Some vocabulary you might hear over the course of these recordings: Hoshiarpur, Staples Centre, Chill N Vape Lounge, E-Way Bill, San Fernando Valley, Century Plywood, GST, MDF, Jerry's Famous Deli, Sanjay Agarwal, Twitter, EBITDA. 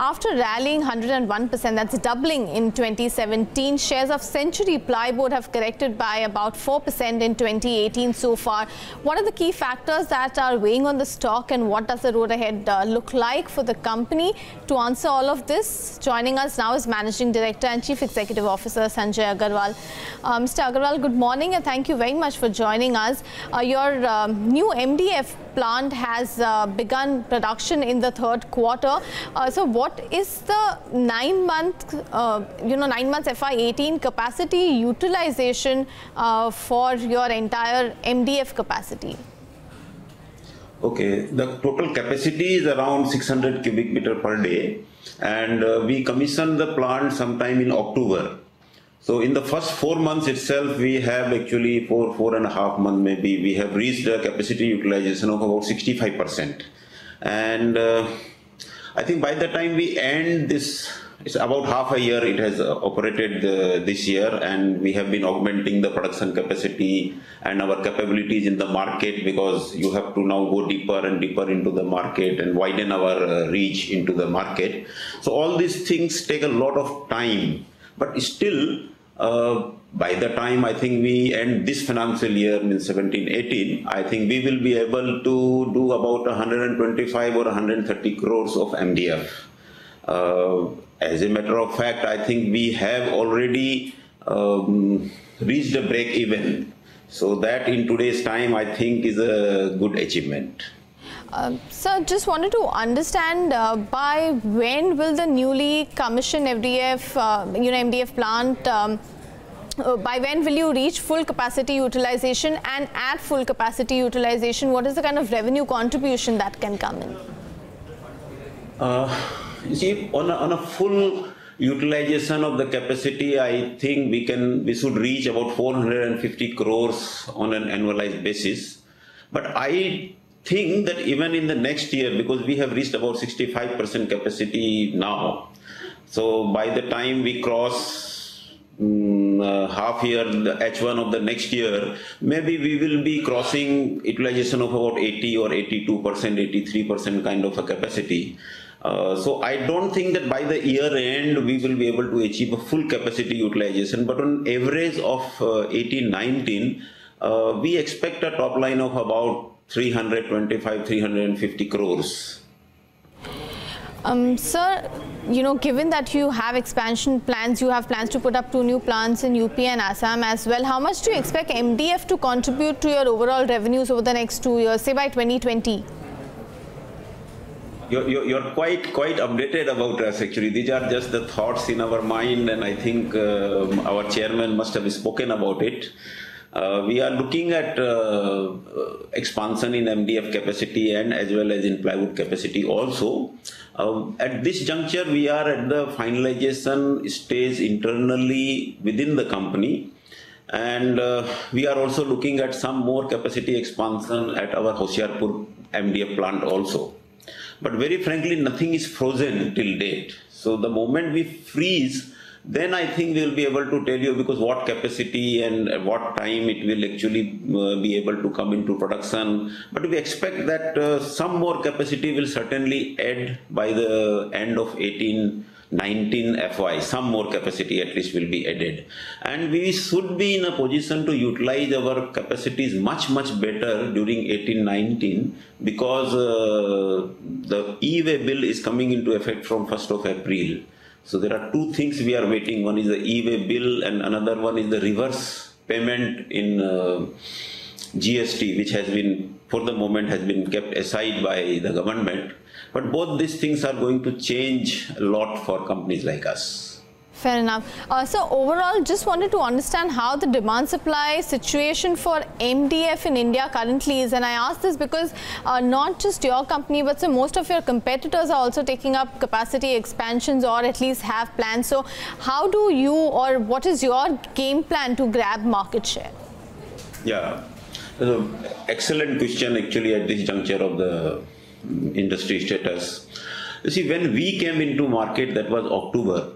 After rallying 101%, that's doubling in 2017, shares of Century Plywood have corrected by about 4% in 2018 so far. What are the key factors that are weighing on the stock, and what does the road ahead look like for the company? To answer all of this, joining us now is Managing Director and Chief Executive Officer Sanjay Agarwal. Mr. Agarwal, good morning and thank you very much for joining us. Your new MDF plant has begun production in the third quarter. So what is the 9 month, 9 months FY18 capacity utilization for your entire MDF capacity? Okay, the total capacity is around 600 cubic meter per day, and we commissioned the plant sometime in October. So in the first 4 months itself, we have actually four and a half months maybe, we have reached a capacity utilization of about 65%. And I think by the time we end this, it's about half a year it has operated this year, and we have been augmenting the production capacity and our capabilities in the market, because you have to now go deeper and deeper into the market and widen our reach into the market. So all these things take a lot of time, but still by the time I think we end this financial year in 17-18, I think we will be able to do about 125 or 130 crores of MDF. As a matter of fact, I think we have already reached a break even. So that in today's time, I think is a good achievement. Sir, just wanted to understand by when will the newly commissioned MDF plant, by when will you reach full capacity utilization, and at full capacity utilization, what is the kind of revenue contribution that can come in? You see, on a full utilization of the capacity, I think we should reach about 450 crores on an annualized basis. But I think that even in the next year, because we have reached about 65% capacity now, so by the time we cross half year, the H1 of the next year, maybe we will be crossing utilization of about 80 or 82%, 83% kind of a capacity. So I don't think that by the year end we will be able to achieve a full capacity utilization, but on average of 18-19, we expect a top line of about 325-350 crores. Sir, you know, given that you have expansion plans, you have plans to put up 2 new plants in UP and Assam as well, how much do you expect MDF to contribute to your overall revenues over the next 2 years, say by 2020? You're quite updated about us actually. These are just the thoughts in our mind, and I think our chairman must have spoken about it. We are looking at expansion in MDF capacity and as well as in plywood capacity also. At this juncture, we are at the finalization stage internally within the company, and we are also looking at some more capacity expansion at our Hoshiarpur MDF plant also. But very frankly, nothing is frozen till date. So the moment we freeze, then I think we will be able to tell you, because what capacity and at what time it will actually be able to come into production. But we expect that some more capacity will certainly add by the end of 18-19 FY. Some more capacity at least will be added. And we should be in a position to utilize our capacities much better during 18-19, because the E-Way Bill is coming into effect from 1st of April. So there are 2 things we are waiting. One is the E-Way Bill, and another one is the reverse payment in GST, which has been, for the moment, has been kept aside by the government. But both these things are going to change a lot for companies like us. Fair enough. So overall, just wanted to understand how the demand supply situation for MDF in India currently is. And I ask this because not just your company, but so most of your competitors are also taking up capacity expansions or at least have plans. So how do you, or what is your game plan to grab market share? Yeah. Excellent question actually at this juncture of the industry status. You see, when we came into market, that was October,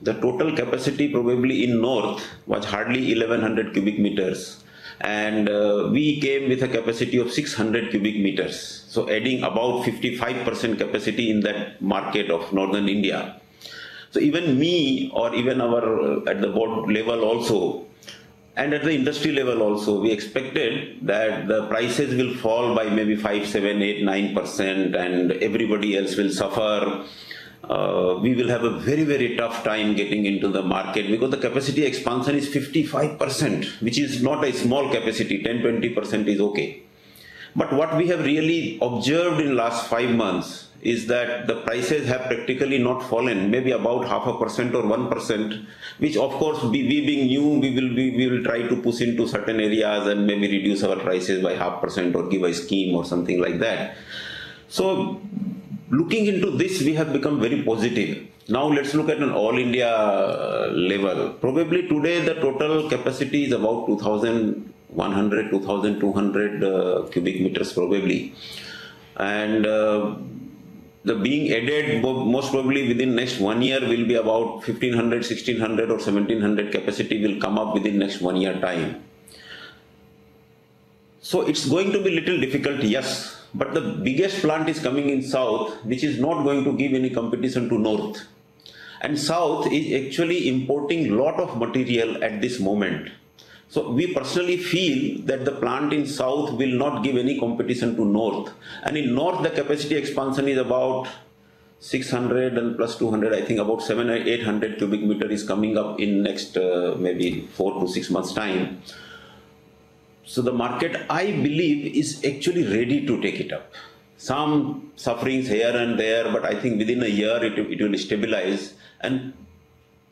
the total capacity probably in north was hardly 1100 cubic meters, and we came with a capacity of 600 cubic meters. So adding about 55% capacity in that market of northern India. So even me, or even our at the board level also, and at the industry level also, we expected that the prices will fall by maybe 5, 7, 8, 9%, and everybody else will suffer. We will have a very, very tough time getting into the market, because the capacity expansion is 55%, which is not a small capacity. 10-20% is okay. But what we have really observed in last 5 months is that the prices have practically not fallen, maybe about 0.5% or 1%, which of course we being new, we will try to push into certain areas and maybe reduce our prices by 0.5% or give a scheme or something like that. So looking into this, we have become very positive. Now let's look at an all India level. Probably today the total capacity is about 2,100, 2,200 cubic meters probably. And the being added most probably within next 1 year will be about 1,500, 1,600 or 1,700 capacity will come up within next 1 year time. So it's going to be little difficult, yes, but the biggest plant is coming in south, which is not going to give any competition to north. And south is actually importing lot of material at this moment. So we personally feel that the plant in south will not give any competition to north. And in north, the capacity expansion is about 600 and plus 200, I think about 700 or 800 cubic meter is coming up in next maybe 4 to 6 months time. So the market, I believe, is actually ready to take it up. Some sufferings here and there, but I think within a year it will stabilize. And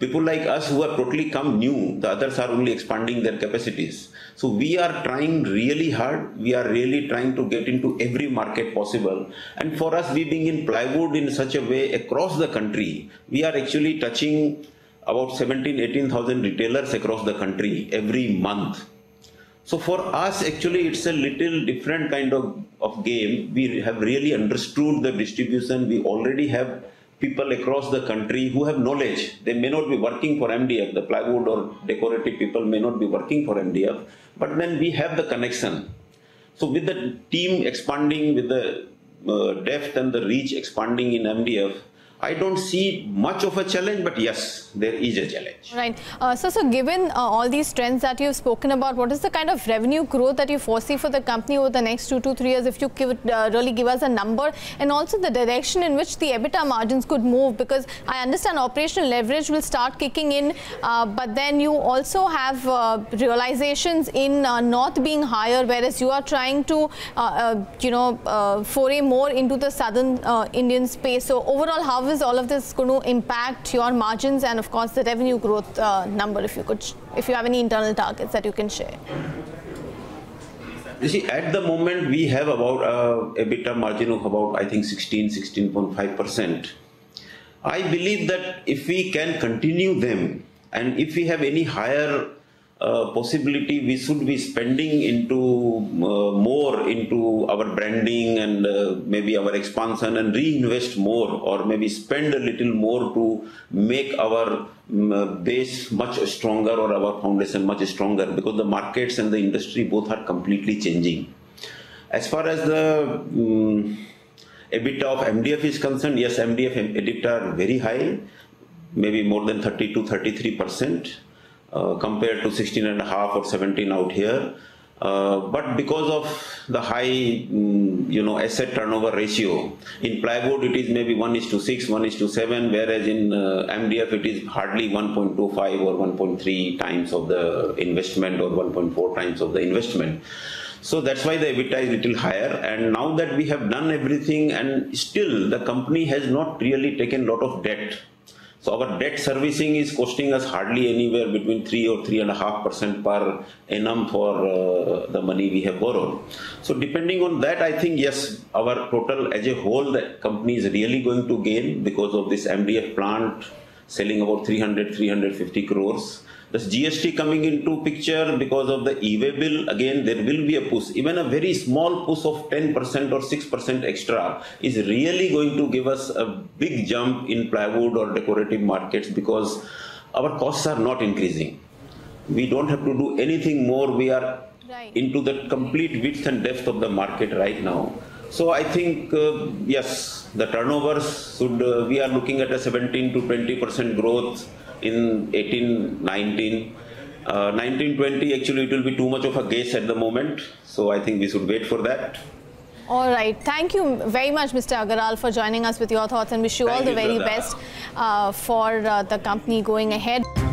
people like us who have totally come new, the others are only expanding their capacities. So we are trying really hard. We are really trying to get into every market possible. And for us, we being in plywood in such a way across the country, we are actually touching about 17,000-18,000 retailers across the country every month. So for us, actually, it's a little different kind of game. We have really understood the distribution. We already have people across the country who have knowledge. They may not be working for MDF. The plywood or decorative people may not be working for MDF, but then we have the connection. So with the team expanding, with the depth and the reach expanding in MDF, I don't see much of a challenge, but yes, there is a challenge. Right. So given all these trends that you've spoken about, what is the kind of revenue growth that you foresee for the company over the next 2 to 3 years, if you really give us a number, and also the direction in which the EBITDA margins could move? Because I understand operational leverage will start kicking in, but then you also have realizations in north being higher, whereas you are trying to, foray more into the southern Indian space. So overall, how is all of this going to impact your margins and, of course, the revenue growth number? If you have any internal targets that you can share. You see, at the moment we have about EBITDA margin of about, I think, 16.5%. I believe that if we can continue them, and if we have any higher possibility, we should be spending into more into our branding and maybe our expansion, and reinvest more, or maybe spend a little more to make our base much stronger, or our foundation much stronger, because the markets and the industry both are completely changing. As far as the EBITDA of MDF is concerned, yes, MDF and EBITDA are very high, maybe more than 30 to 33%. Compared to 16.5 or 17 out here, but because of the high, asset turnover ratio, in plywood it is maybe 1:6, 1:7, whereas in MDF it is hardly 1.25 or 1.3 times of the investment, or 1.4 times of the investment. So that's why the EBITDA is little higher. And now that we have done everything, and still the company has not really taken a lot of debt. So our debt servicing is costing us hardly anywhere between 3 or 3.5% per annum for the money we have borrowed. So depending on that, I think, yes, our total as a whole, the company is really going to gain because of this MDF plant selling about 300-350 crores. This GST coming into picture because of the E-Way Bill, again, there will be a push. Even a very small push of 10% or 6% extra is really going to give us a big jump in plywood or decorative markets, because our costs are not increasing. We don't have to do anything more. We are right, into the complete width and depth of the market right now. So I think, yes, the turnovers should, we are looking at a 17 to 20% growth in 18-19. 19-20, actually it will be too much of a guess at the moment. So I think we should wait for that. All right. Thank you very much, Mr. Agarwal, for joining us with your thoughts, and wish you all the very best for the company going ahead.